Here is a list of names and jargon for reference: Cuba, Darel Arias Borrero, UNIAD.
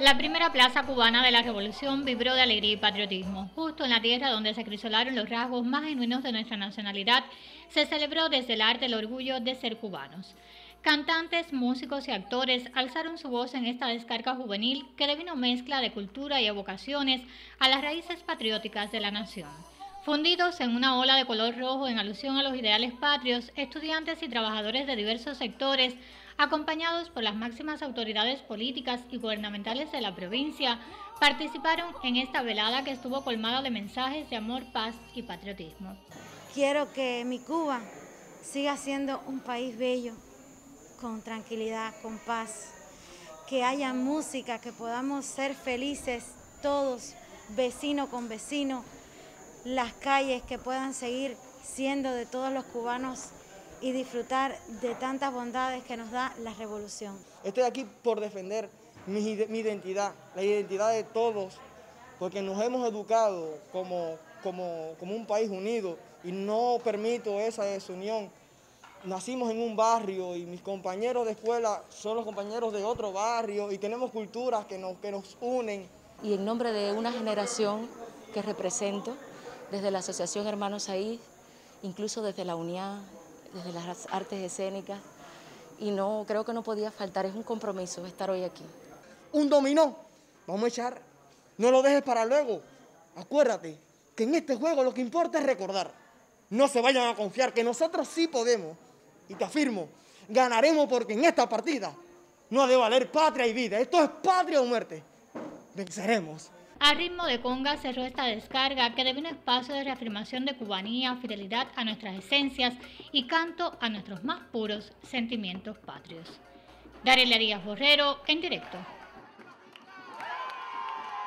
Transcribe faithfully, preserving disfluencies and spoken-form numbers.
La primera plaza cubana de la Revolución vibró de alegría y patriotismo. Justo en la tierra donde se crisolaron los rasgos más genuinos de nuestra nacionalidad, se celebró desde el arte el orgullo de ser cubanos. Cantantes, músicos y actores alzaron su voz en esta descarga juvenil que devino mezcla de cultura y evocaciones a las raíces patrióticas de la nación. Fundidos en una ola de color rojo en alusión a los ideales patrios, estudiantes y trabajadores de diversos sectores, acompañados por las máximas autoridades políticas y gubernamentales de la provincia, participaron en esta velada que estuvo colmada de mensajes de amor, paz y patriotismo. Quiero que mi Cuba siga siendo un país bello, con tranquilidad, con paz, que haya música, que podamos ser felices todos, vecino con vecino, las calles que puedan seguir siendo de todos los cubanos y disfrutar de tantas bondades que nos da la revolución. Estoy aquí por defender mi, mi identidad, la identidad de todos, porque nos hemos educado como, como, como un país unido y no permito esa desunión. Nacimos en un barrio y mis compañeros de escuela son los compañeros de otro barrio y tenemos culturas que nos, que nos unen. Y en nombre de una generación que represento, desde la Asociación Hermanos Ahí, incluso desde la UNIAD, desde las artes escénicas, y no creo que no podía faltar, es un compromiso estar hoy aquí. Un dominó, vamos a echar, no lo dejes para luego. Acuérdate que en este juego lo que importa es recordar. No se vayan a confiar, que nosotros sí podemos, y te afirmo, ganaremos porque en esta partida no ha de valer patria y vida, esto es patria o muerte, venceremos. A ritmo de conga cerró esta descarga que devino espacio de reafirmación de cubanía, fidelidad a nuestras esencias y canto a nuestros más puros sentimientos patrios. Darel Arias Borrero, en directo.